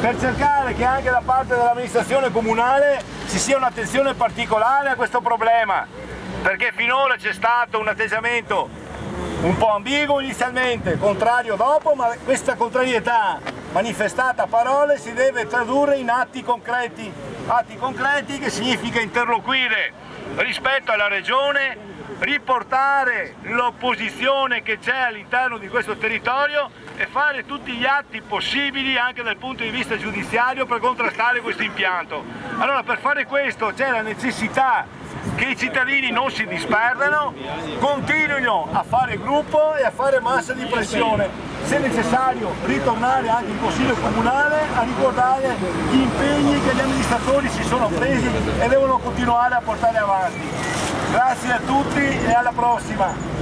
per cercare che anche da parte dell'amministrazione comunale ci sia un'attenzione particolare a questo problema, perché finora c'è stato un atteggiamento un po' ambiguo inizialmente, contrario dopo, ma questa contrarietà manifestata a parole si deve tradurre in atti concreti che significa interloquire rispetto alla Regione, riportare l'opposizione che c'è all'interno di questo territorio e fare tutti gli atti possibili anche dal punto di vista giudiziario per contrastare questo impianto. Allora, per fare questo c'è la necessità che i cittadini non si disperdano, continuino a fare gruppo e a fare massa di pressione. Se necessario ritornare anche in Consiglio Comunale a ricordare gli impegni che gli amministratori si sono presi e devono continuare a portare avanti. Grazie a tutti e alla prossima!